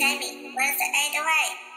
Sammy was the 8th way.